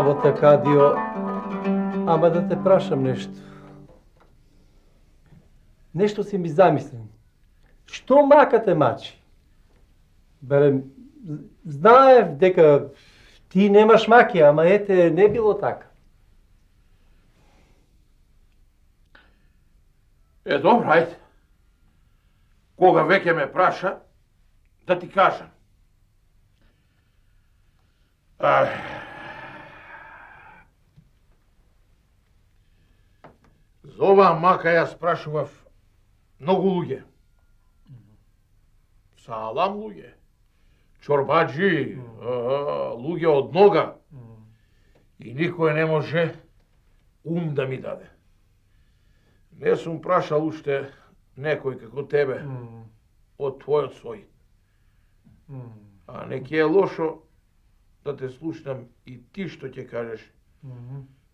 работа, Кадио. Ама да те прашам нешто. Нешто си ми замислен. Што макате мачи? Берем, знаев дека ти немаш маки, ама ете, не било така. Е, добро, ајде. Кога веќе ме праша, да ти кажам. За оваа мака јас прашував многу луѓе. Салам луѓе, чорбаджи, луѓе од нога. И никој не може ум да ми даде. Не сум прашал уште некој како тебе од твојот сој. А неки е лошо да те слушнам и ти што ќе кажеш.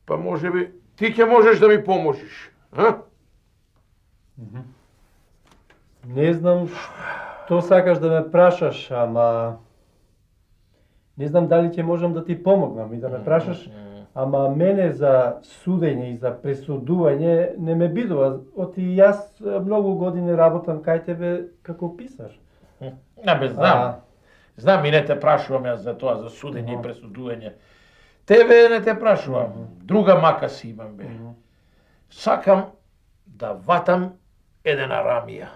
Па можеби ти ќе можеш да ми поможиш, а? Не знам што сакаш да ме прашаш, ама не знам дали ќе можам да ти помогнам и да ме прашаш, ама мене за судење и за пресудување не ме бидува. Оти јас многу години работам кај тебе како писар. Не бе, знам. Знам и не те прашувам јас за тоа, за судење и пресудување. Тебе не те прашувам. Друга мака си имам, бе. Сакам да ватам еден арамија.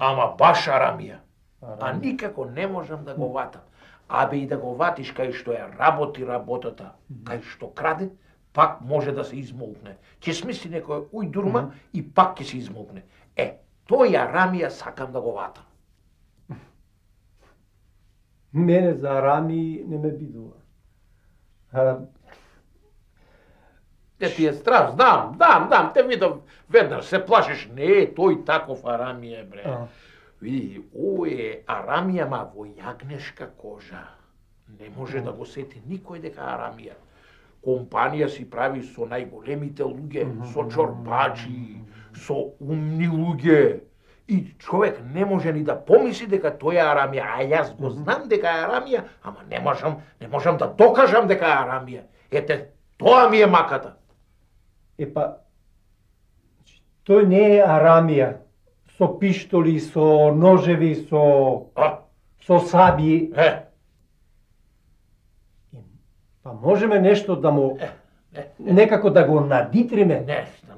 Ама баш арамија. А никако не можам да го ватам. Абе и да го ватиш кај што ја работи работата, кај што краде, пак може да се измолкне. Ќе смисли некоја ујдурма и пак ќе се измолкне. Е, тој арамија сакам да го ватам. Мене за арами не ме бидува. Те ти е страв, знам, те видов веднаш, се плашиш, не, тој таков арамија, бре. Види, ој е арамија, ма во јагнешка кожа. Не може да го сети никој дека арамија. Компанија си прави со најголемите луѓе, со чорбачи, со умни луѓе. И човек не може ни да помисли дека тој е арамија, а јас го знам дека е арамија, ама не можам да докажам дека е арамија. Ете, тоа ми е маката. Епа, тој не е арамија. Со пиштоли, со ножеви, со саби. Па можеме нешто да му некако да го надитриме.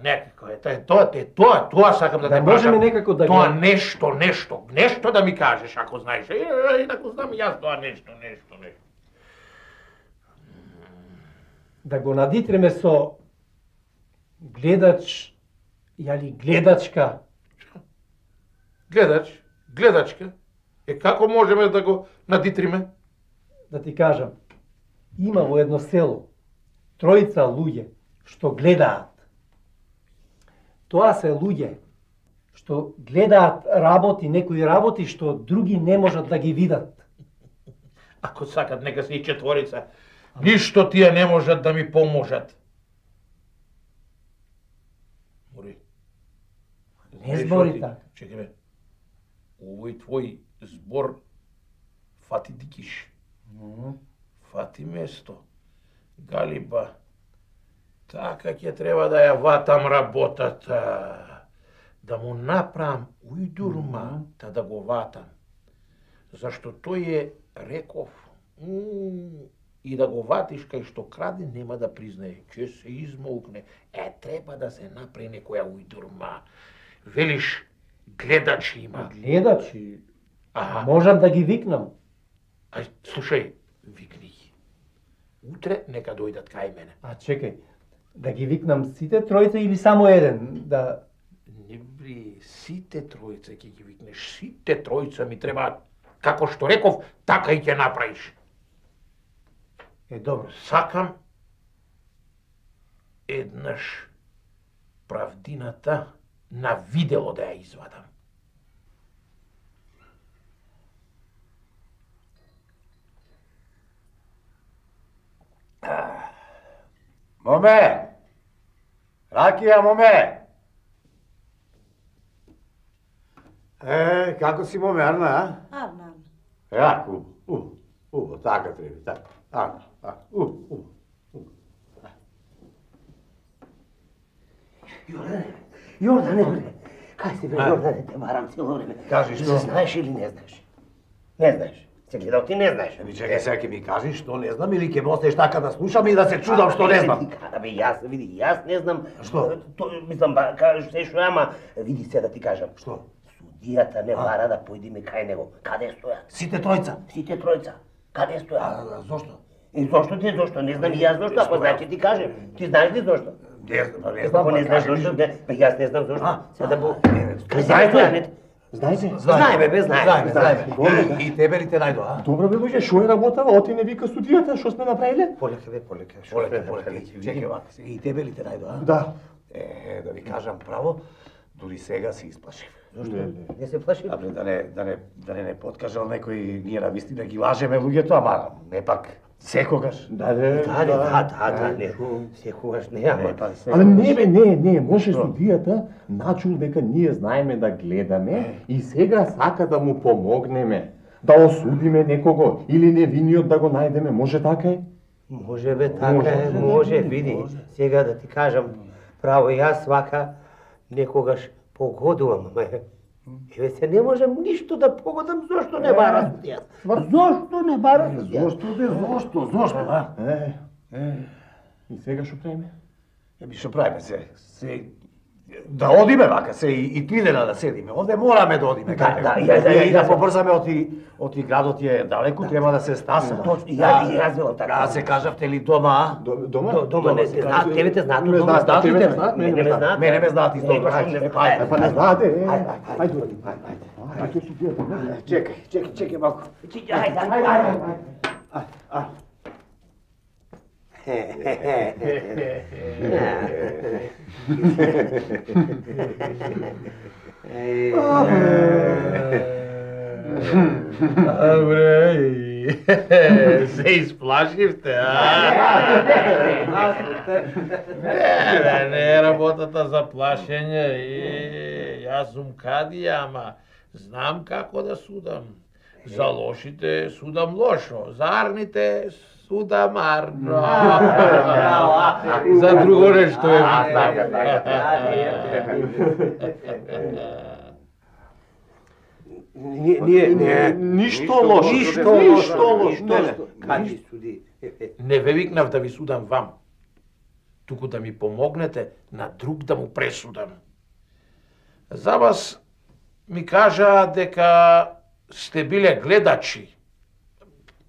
Некако тоа сакам да те прашам. Тоа нешто да ми кажеш ако знаеш. Инаку знам јас тоа нешто. Да го надитриме со гледач или гледачка. Гледач, гледачка, е како можеме да го надитриме? Да ти кажам, има во едно село тројца луѓе што гледаат. Тоа се луѓе што гледаат работи, некои работи што други не можат да ги видат. Ако сакат, нека се и четворица. Ништо тие не можат да ми поможат. Мори. Не збори така. Чекај ме. Овој твој збор фати дикиш, фати место, галиба, така ќе треба да ја ватам работата, да му направам ујдурма, да го ватам, зашто тој е реков, и да го ватиш кај што краде нема да признае, ќе се измолкне, треба да се направи некоја ујдурма, велиш, гледачи има. Гледачи? Можам да ги викнам. Слушај, викни ги. Утре нека дојдат кај мене. А чекај, да ги викнам сите тројца или само еден? Да. Не бри, сите тројца ќе ги викнеш. Сите тројца ми треба, како што реков, така и ќе направиш. Е, добро. Сакам еднаш правдината на видело да ја извадам. Моме! Ракија, моме! Е, како си, моме, Арна, а? Арна. Јако, убо, така треба, така. Арна, така, убо. Јордане, бре. Кај си бе, Јордане, те барам цело време. Кажи што? Знаеш или не знаеш? Не знаеш. Се гледал ти не знаеш. Ами чекај, сега ќе ми кажеш што не знам или ќе останеш така да слушам и да се чудам што не знам. Абе јас, види, јас не знам. Што? Мислам, кажеш се што ама, види се да ти кажам. Што? Судијата не бара да појдиме кај него. Каде стоја? Сите тројца. Каде стоја? А зошто? И зошто? Не знам и јас зошто, ако знаеш ќе ти кажам. Ти знаеш ли зошто? Не знам, не знаеш зошто. Па јас не знам зошто. Се да бо. Знаеме. И тебе ли те најдоа, а? Добро бе луѓе, шо е работава, оти не вика студијата, што сме направиле? Полека, чекај вак. И тебе ли те најдоа, а? Да. Е, да ви кажам право, дури сега се исплашив. Зошто? Не се плашив? Абе, да не подкажал некој, ние на вистина ги лажеме луѓето, ама непак секогаш. Да, не. Секогаш не, ама па секогаш. Але не, може студијата начул дека ние знаеме да гледаме и сега сака да му помогнеме, да осудиме некого или невиниот да го најдеме, може така е? Може бе, така е, може, види. Сега да ти кажам, право јас свака некогаш погодувам, еве се не можам ништо да погодам, зошто не барам јас? Зошто не барам јас? Зошто, а? И сега што правиме? Што правиме се? Да одиме вака, се и тидена да седиме. Овде мораме да одиме. Да, да побрзаме оти градот е далеку, треба да се стасаме. Јас велам така. А се кажавте ли дома? Дома не се знаат. Тебе те знаат, дома знаат. Мене ме знаат и тоа. Па не знаат. Ајде. Чекај малку. Ајде. Абре, се исплашивте, а? Не е работата за плашење, јас сум кадија, ама знам како да судам. За лошите судам лошо, за арните судам арно. За друго нешто е. Не, ништо лошо. Кај суди? Не ве викнав да ви судам вам, туку да ми помогнете на друг да му пресудам. За вас ми кажа дека сте биле гледачи,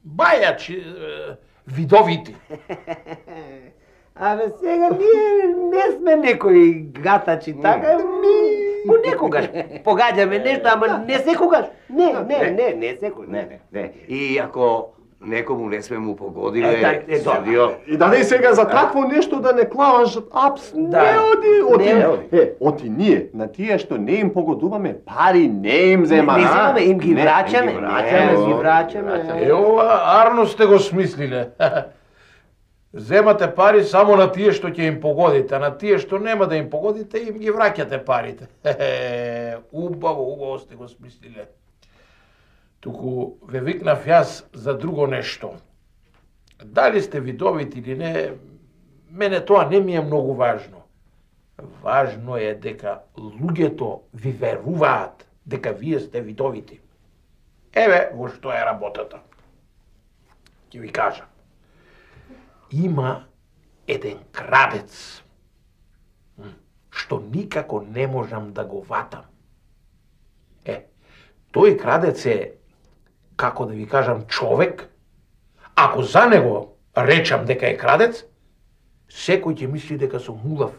бајачи, видовити. Абе сега ние не сме некои гатачи, така ми понекогаш погаѓаме нешто, ама не секогаш. Не секогаш. Не. И ако некому не сме му погодиле, судио. И да не сега за такво нешто да не клаваш апс, не оди. Оти ние, на тие што не им погодуваме, пари не им земаме. Не земаме, им ги враќаме. Не ги враќаме. Ова арно сте го смислиле. Земате пари само на тие што ќе им погодите, а на тие што нема да им погодите, им ги враќате парите. Убаво сте го смислиле. Туку ве викнав јас за друго нешто. Дали сте видовити или не, мене тоа не ми е многу важно. Важно е дека луѓето ви веруваат дека вие сте видовити. Еве во што е работата. Ќе ви кажам. Има еден крадец, што никако не можам да го ватам. Тој крадец е, како да ви кажам, човек. Ако за него речам дека е крадец, секој ќе мисли дека сум улав.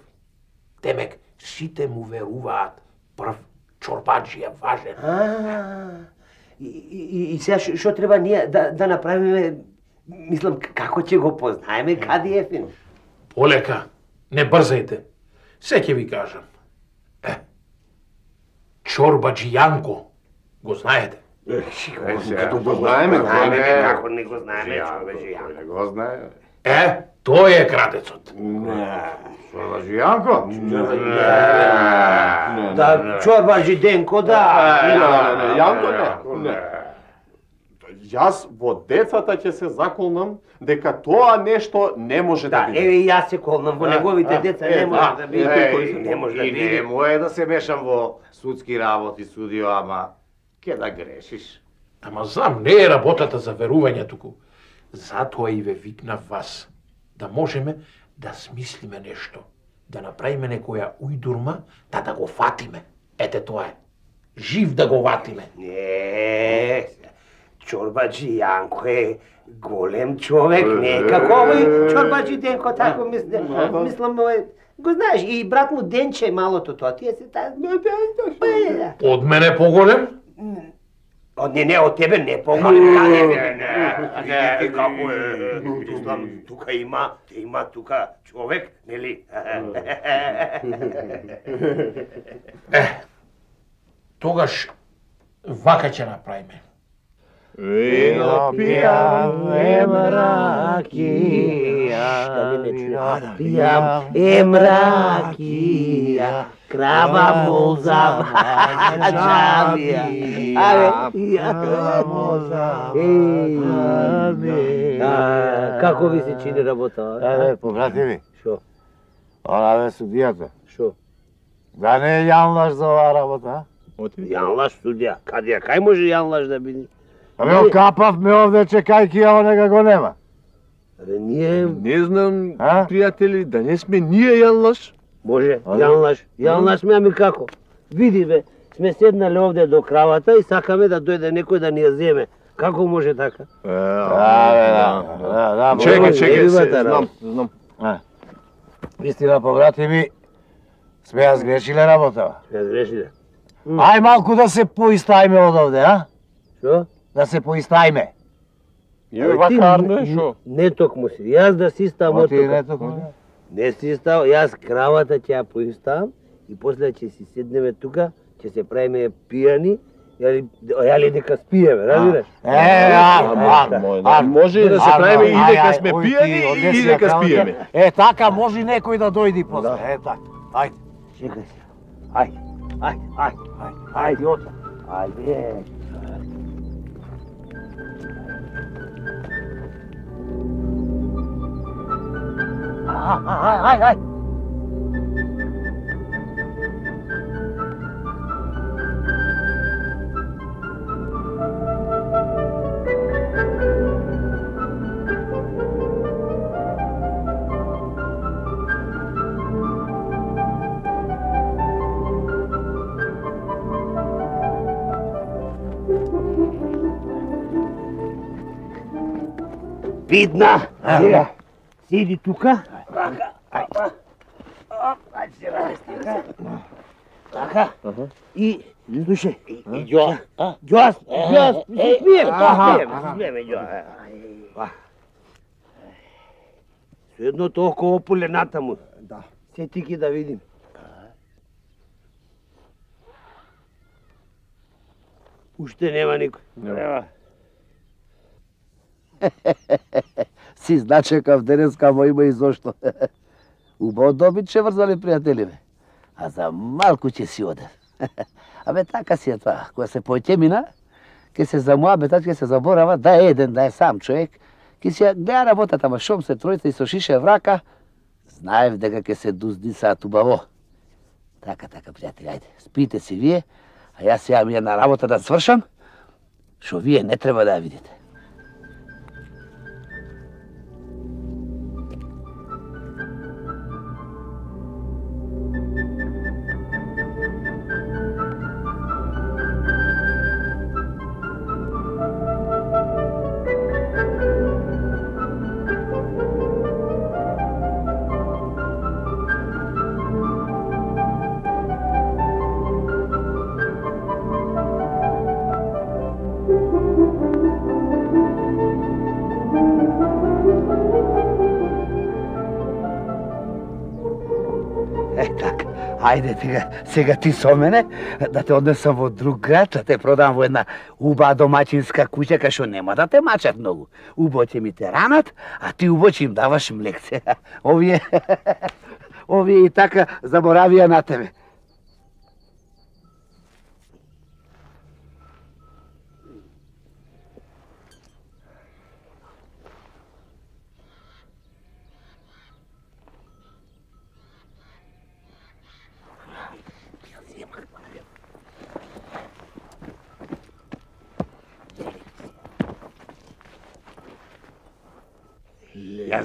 Демек, сите му веруваат, прв чорбаджија важен. И сега што треба ние да направиме, мислам, како ќе го познаеме, каде е фин? Полека, не брзајте. Се ќе ви кажам. Чорбаджијанко. Го знаете? Като го знаеме, како не го знаеме, човече. Не го знае. Тој е крадецот. Чорбаджијанко? Не. Да, Чорбаджиденко, да. Јанко, не. јас во децата ќе се заколнам дека тоа нешто не може да биде. Да, еве и јас се колнам во неговите деца не може да биде кој не може да биде. Не мое да се мешам во судски работи, судио, ама ќе да грешиш. Ама знам, не е работата за верување туку. Затоа и ве викнав вас да можеме да смислиме нешто, да направиме некоја ујдурма, да го фатиме. Ете тоа е. Жив да го ватиме. Не. Чорбаджи Јанко е голем човек, не како овој Чорбаджи Денко, тако мислам, го знаеш, и брат му Денче малото тоа, тие се таа... Од мене поголем? Не, од тебе не поголем, не, како е, тука има тука човек, нели? Тогаш, вака ќе направиме. Вино пијам, е мракија, вино пијам, е мракија, крава му заваѓавија, крава му заваѓавија. Како ви се чини работа? Побрати ми. Шо? Она бе судијата. Шо? Да не е Јан Лаш за оваа работа? Јан Лаш судија? Кадија? Кај може Јан Лаш да биде? Абе, окапавме овде, чекајки, а онега го нема. Абе, ние... Не знам, пријатели, да не сме ние Јан Лаш. Боже, Јан Лаш. Јан Лаш ме, ами како? Види, бе, сме седнале овде до кравата и сакаме да дојде некој да ни ја земе. Како може така? Да. Чекај, знам. Вистина, поврати ми, сме ја сгрешиле работава. Сме ја сгрешиле. Ај малку да се поистајме од овде, а? Што? Да се поистајме. Је вакарно, шо? Не токму си. Јас да си ставам од тука. Не си ставам, јас кравата ќе ја поиставам и после ќе си седнеме тука, ќе се правиме пијани, јали дека спиеме, разбираш? А може да се правиме и дека сме пијани и дека спиеме. Е, така може некој да дојди после. Е, така. Ајде. Чекај се. Ајде. Ај! Видна! Седи тука. Така. И слушај, Јас смееме Јас. Седно толку опулената му. Да. Се ти ги да видим. Уште нема никој. Нема. Си значекав денеска во има и зошто. Убав добит ќе врзале пријателиме, а за малку ќе си оде. Абе така си е тоа, кога се поќемина, ќе се замуабетат, ќе се заборава, да е еден, да е сам човек, ќе се гледа работата, ама шом се тројца и со шише врака, знаев дека ќе се дуздисаат убаво. Така, пријатели, ајде, спите си вие, а јас ја ми една работа да свршам, што вие не треба да ја видите. Ајде, сега ти со мене, да те однесам во друг град, да те продам во една убава домаќинска куќа, кај што нема да те мачат многу. Убо ќе ми те ранат, а ти убо ќе им даваш млекце. Овие и така заборавија на тебе. Ја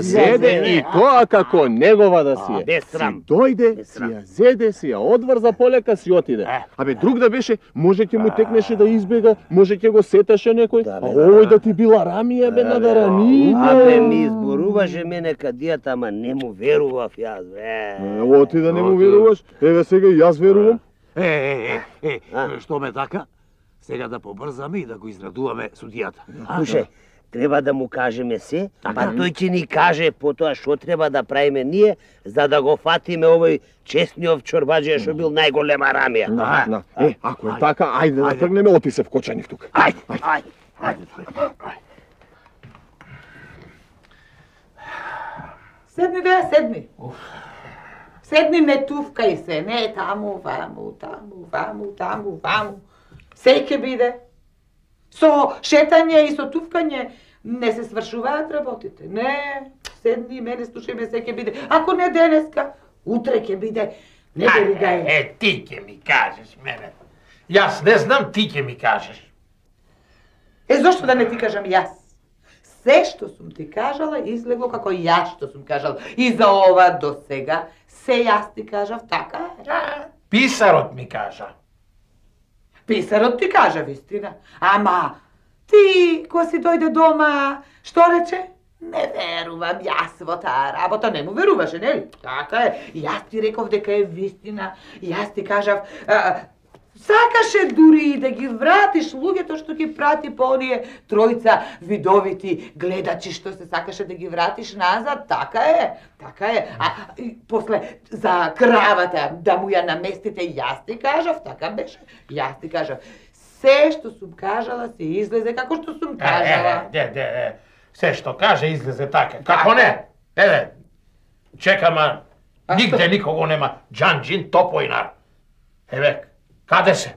зеде и тоа како негова да си е. Си дојде, си ја зеде, си ја одврза полека, си отиде. Абе, друг да беше, може ќе му текнеше да избега, може ќе го сеташе некој, а овој да ти била рамија, бе, на да рамиде. Абе, ми изборуваше мене кадијата, ама не му верував јас, бе. О, ти да не му веруваш, еве сега јас верувам. Што ме така? Сега да побрзаме и да го израдуваме судијата. Слушај, треба да му кажеме се, па тој ќе ни каже потоа што треба да правиме ние, за да го фатиме овој чесниот чорбаџија што бил најголема рамија. Ако е така, ајде да тргнеме, отисе вкочани тука. Ајде. Седни, бе, седни. Седни, не тувкај се, не таму, ваму. Сеј ќе биде. Со шетање и со тувкање не се свршуваат работите. Не, седни и мене слушај ме, сеј ќе биде. Ако не денеска, утре ќе биде. Не ќе биде. Ти ќе ми кажеш мене. Јас не знам, ти ќе ми кажеш. Зошто да не ти кажам јас? Се што сум ти кажала излегло како јас што сум кажала. И за ова до сега се јас ти кажав, така е. Писарот ми кажа. Писарот ти кажа вистина, ама ти кога си дојде дома, што рече? Не верувам јас во таа работа, не му веруваше, нели? Така е, јас ти реков дека е вистина, јас ти кажав, сакаше дури и да ги вратиш луѓето што ги прати по оние тројца видовити гледачи што се сакаше да ги вратиш назад, така е. А после за кравата да му ја наместите, јас ти кажав, така беше. Јас ти кажав, се што сум кажала се излезе како што сум кажала. Се што каже излезе така. Како не? Чекама, нигде никого нема. Џанџин Топојнар. Еве, каде се?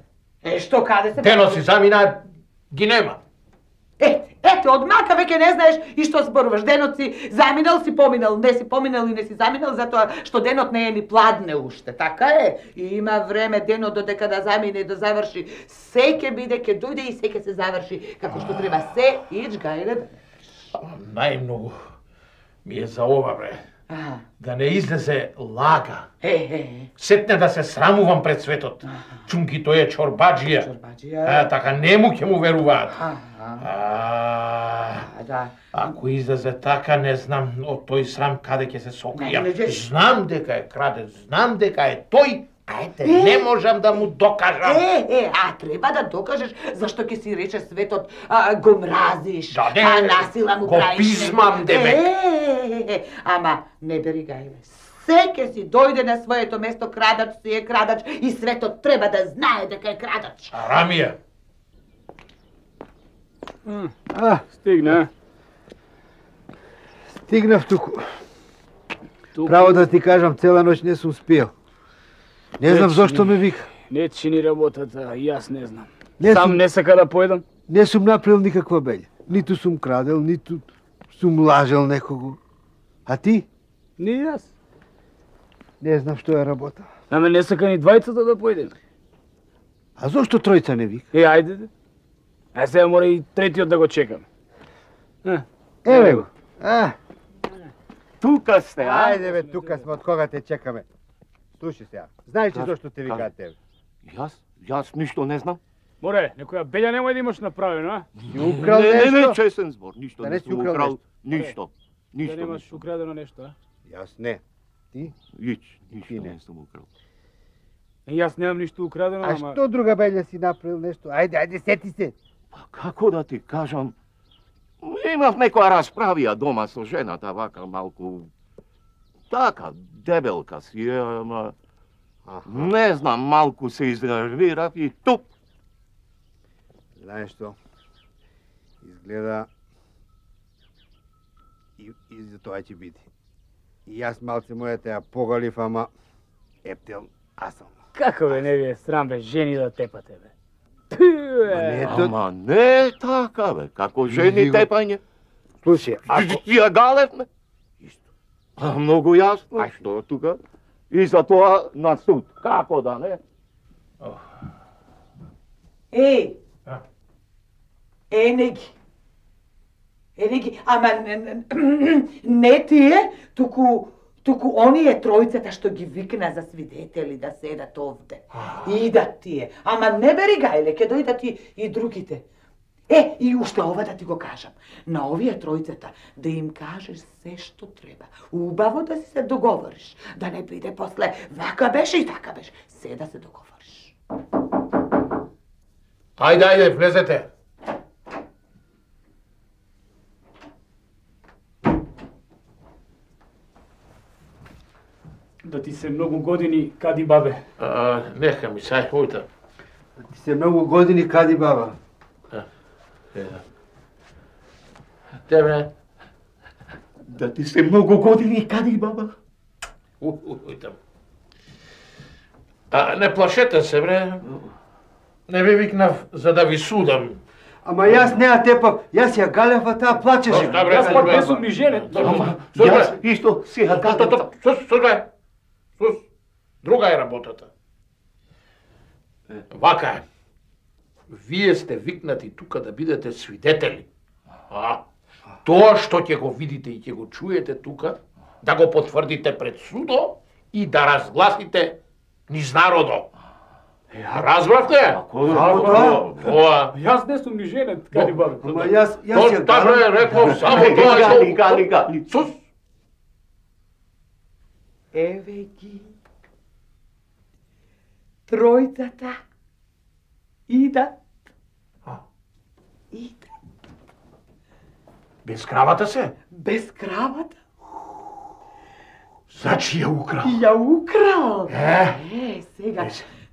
Што каде се? Денот си замина, ги нема. Ете, одмака веќе не знаеш и што зборуваш. Денот си заминал, си поминал, не си поминал и не си заминал, затоа што денот не е ни пладне уште, така е. И има време денот додека да замине и да заврши. Се ќе биде, ќе дојде и се ќе се заврши, како што треба се ич гајле. Најмногу ми е за ова, бре. Да не излезе лага. Сетне да се срамувам пред светот. Чунки тој е чорбаџија. Така нему ќе му веруваат. Ако излезе така, не знам од тој срам каде ќе се сокријам. Знам дека е крадец, знам дека е тој, ајте, не можам да му докажам. А треба да докажеш зашто ќе си рече светот го мразиш, а насила му правиш. Го пизмам, демек. Ама не беригајме. Секе си дојде на своето место, крадач си е крадач и светот треба да знае дека е крадач. Рамија. Стигнав туку. Право да ти кажам, цела ноќ не сум спиел. Не знам зошто ме вика. Не чини работата, јас не знам. Сам не сака да поедам. Не сум направил никаква беља. Ниту сум крадел, ниту сум лажел некого. А ти? Не јас. Не знам што е работа. Ама не сака ни двајцата да поедеме. А зошто тројца не вика? Ајде. А сега мора и третиот да го чекаме. Еве го. Тука сте, ајде бе, тука сме, од кога те чекаме. Слушай сега, знаеш ли зошто те викаат тебе? Јас ништо не знам. Море, некоја беља немој да имаш направено, а? Украл нешто? Не, чесен збор, ништо не сум украл. Ништо. Да немаш украдено нешто, а? Јас не. Ти? Ништо не сум украл. Јас немам ништо украдено, ама... А што друга беља си направил нешто? Ајде, сети се! Па како да ти кажам? Имав некоја расправија дома со жената, вака малку... Така, дебелка си е, ама... Не знам, малку се изревирав и туп! Знаеш што? Изгледа... И за тоа ќе биде. И јас малце мојата ја поголив, ама... Ептел, аз сам. Како бе не ви е срам, бе, жени да тепате, бе? Ама не така, бе, како жени тепање. Слушай, ако... Ја галевме? Многу јасно, а што тука? И за тоа на суд, како да не? Еј! Енеги! Ене ги, ама не тие, туку оние тројцата што ги викна за свидетели да седат овде. Идат тие. Ама не бери гајле, ке дојдат и другите. Е, и уште ова да ти го кажам. На овие тројцата да им кажеш се што треба. Убаво да си се договориш. Да не биде после вака беше и така беше. Се да се договориш. Ајде, влезете. Да ти се многу години, кади бабе. Нека ми, сај, хојта. Да ти се многу години, кади баба. Тебе? Да ти се многу години, кади баба. Хојта. Не плашете се, бре. Не ви викнав за да ви судам. Ама јас неа тепав, јас ја галев, а таа плачеше. Јас пак не сум ни женет. Ама, јас исто си ја галев. Сус, друга е работата. Вака е. Вие сте викнати тука да бидете свидетели. Тоа што ќе го видите и ќе го чуете тука, да го потврдите пред судо и да разгласите низ народо. Разбравте е? Тоа. Јас не сум ни женет, кади бабе. Ама јас ја галев. Тоа е реков, само тоа е. Сус. Еве ги, тројцата идат. Без кравата се? Без кравата. Значи ја украл. Ја украл. Е, сега,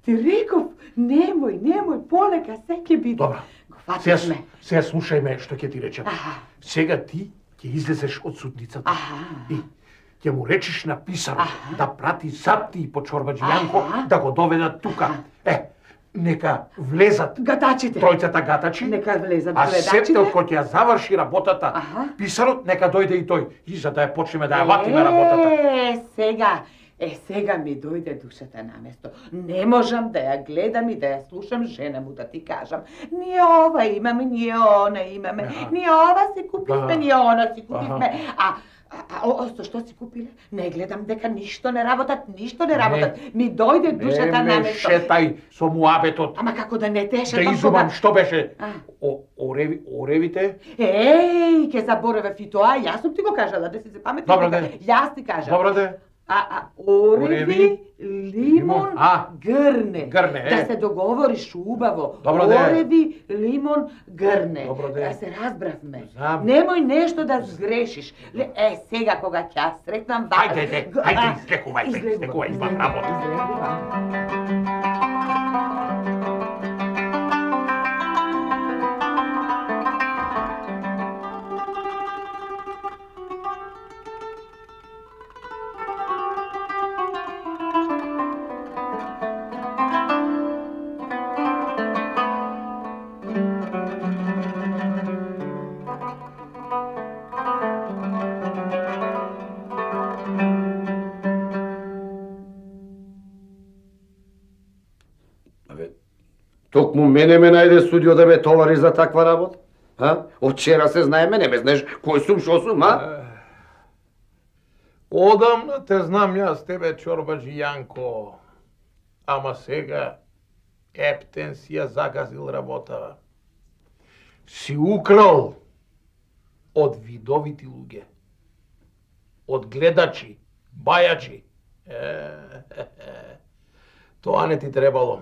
ти реков, немој, полека се ќе биде. Добра, сега слушај ме што ќе ти речам. Сега ти ќе излезеш од судницата. И ќе му речиш на писар да прати сапти и по Чорбаџи Јанко да го доведат тука. Е, нека влезат тројцата гатачи, а септе од кој ќе заврши работата, писарот нека дојде и тој, и за да ја почнеме да ја латиме работата. Сега ми дојде душата на место. Не можам да ја гледам и да ја слушам жена му да ти кажам. Ние ова имаме, ние она имаме, ние ова си купивме, ние она си купивме, а што си купиле? Не гледам дека ништо не работат. Ми дојде душата на место. Не ме шетај со муабетот. Ама како да не те шетам? Да изумам што беше оревите? Еј, ке заборавев и тоа, јас сум ти го кажала, да си се памети. Јас ти кажам. Добре. Ореви, лимон, грне. Да се договориш убаво. Ореви, лимон, грне. Да се разбравме. Немој нешто да сгрешиш. Е, сега кога ќе ја сретнам... Ајде, излекувај, имам работа. Токму мене ме најде судио да ме товари за таква работа? Очера се знае мене, ме знаеш кој сум, шо сум, а? Одамна те знам јас тебе, Чорбаџи Јанко. Ама сега, ептен си ја загазил работава. Си украл од видовити луѓе. Од гледачи, бајачи. Тоа не ти требало.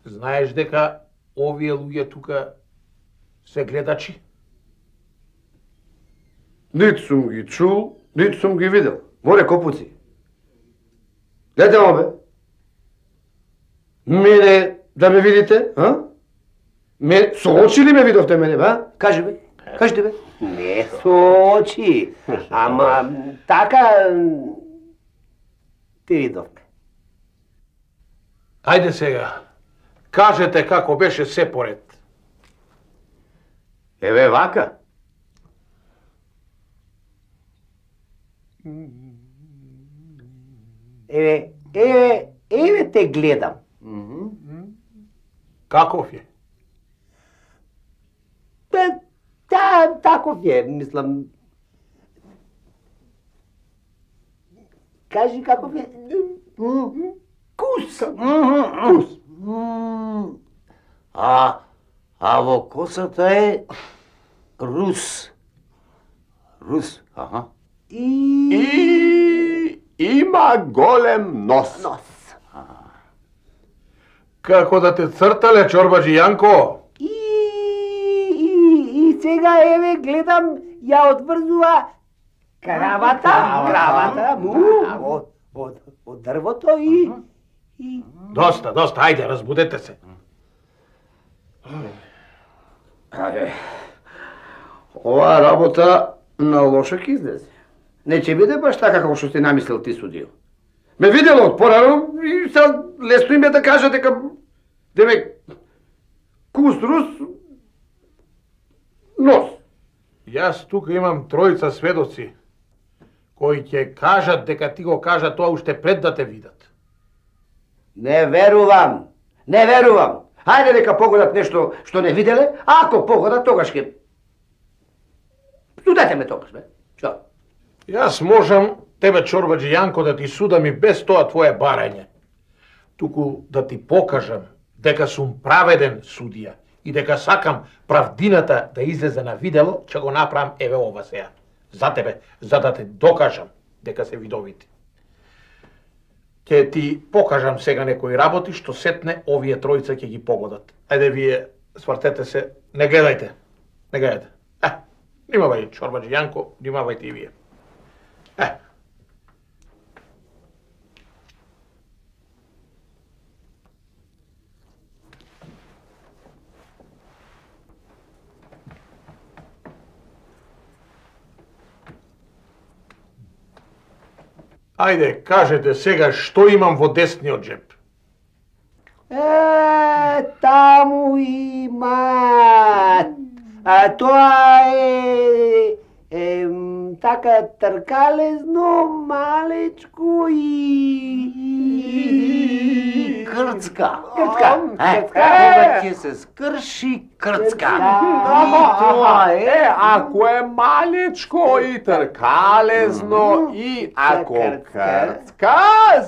Знаеш дека овие луѓе тука се гледачи? Нит сум ги чул, нит сум ги видел. Море копуци. Гледамо бе. Мене да ме видите, а? Со очи ли ме видовте мене, а? Кажи бе, кажете бе. Не со очи, ама така ти видовте. Ајде сега. Кажете како беше се поред. Еве вака. Еве те гледам. Каков е? Да, таков е, мислам. Кажи каков е? Кус. Кус. А во косата е рус. Рус, аха. И има голем нос. Нос. Како да те цртале, чорбаджи Јанко? И сега, еве, гледам, ја отврзува кравата му од дрвото и... Доста, ајде, разбудете се. Оваа работа на лоша ќе излезе. Не ќе биде баш така како што си намислил ти, судио. Ме видело од порано и сега лесно им е да кажа дека... Демек... Кус, рус... Нос. Јас тука имам тројца сведоци кои ќе кажат дека ти го кажа тоа уште пред да те видат. Не верувам. Ајде дека погодат нешто што не виделе, а ако погодат, тогаш ќе... Судете ме тогаш, бе. Што? Јас можам тебе, чорбаџи Јанко, да ти судам и без тоа твое барање. Туку да ти покажам дека сум праведен судија и дека сакам правдината да излезе на видело, ќе го направам еве ова сега. За тебе, за да те докажам дека се видовити. Ќе ти покажам сега некои работи што сетне овие тројца ќе ги погодат. Ајде вие свртете се, не гледајте. Внимавај, чорбаџи Јанко, внимавајте и вие. Ајде, кажете сега што имам во десниот џеб. Таму има. Тоа е така тркалезно, малечко и крцка. Кога ќе се скрши крцка. Тоа е, ако е малечко и тркалезно и ако крцка,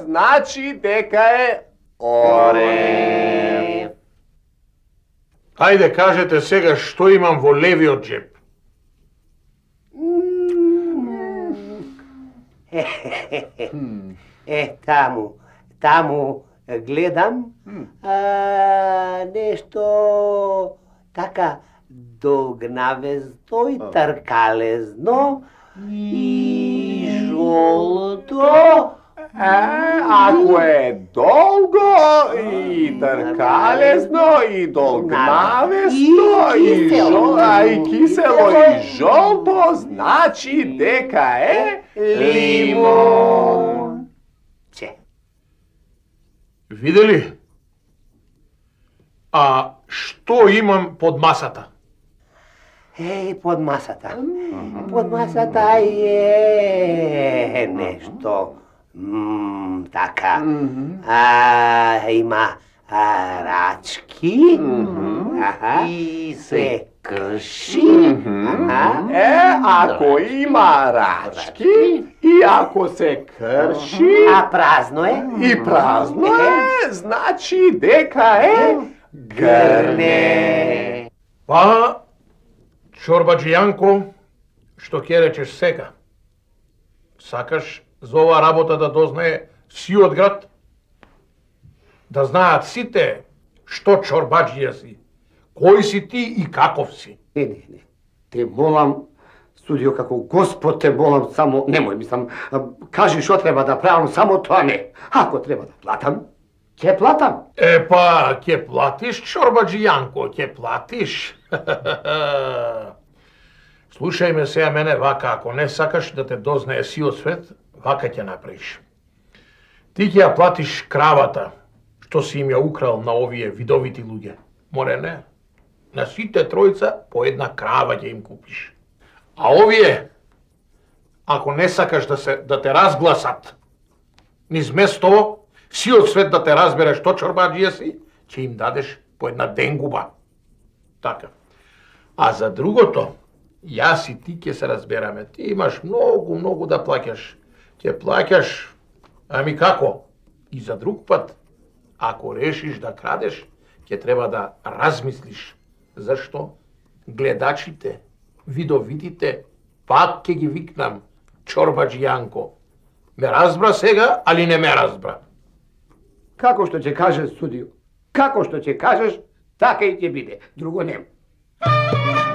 значи дека е орев. Ајде, кажете сега што имам во левиот џеб. Таму гледам нешто така долгнавезно и тркалезно и жолто. Ако е долго и тркалезно и долгнавесто и кисело и жолто, значи дека е лимон. Видели? А што имам под масата? Под масата е нешто. Така. Има рачки и се крши. Ако има рачки и ако се крши, а празно е, значи дека е грне. Па, чорбаџи Јанко, што ќе речеш сега? Сакаш за оваа работа да дознае сиот град, да знаат сите што чорбаџија си, кој си ти и каков си. Не, те молам, судио, како Господ те молам, само немој, мислам, кажи што треба да правам, само тоа не. Ако треба да платам, ќе платам. Епа, ќе платиш, чорбаџи Јанко, ќе платиш. Слушај ме сега мене вака, ако не сакаш да те дознае сиот свет, вака ќе направиш. Ти ќе ја платиш кравата, што си им ја украл на овие видовити луѓе. Море не, на сите тројца по една крава ќе им купиш. А овие, ако не сакаш да те разгласат, низ место, сиот свет да те разбере што чорбаџија си, ќе им дадеш по една денгуба. Така. А за другото, Јас и ти ќе се разбераме. Ти имаш многу, многу да плаќаш. Ќе плаќаш, ами како? И за друг пат, ако решиш да крадеш, ќе треба да размислиш. Зашто? Гледачите, видовидите, пак ќе ги викнам, Чорбаџи Јанко. Ме разбра сега, али не ме разбра. Како што ќе кажеш, судио? Како што ќе кажеш, така и ќе биде. Друго нема.